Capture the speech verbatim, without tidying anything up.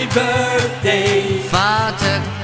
Happy birthday, Fatik.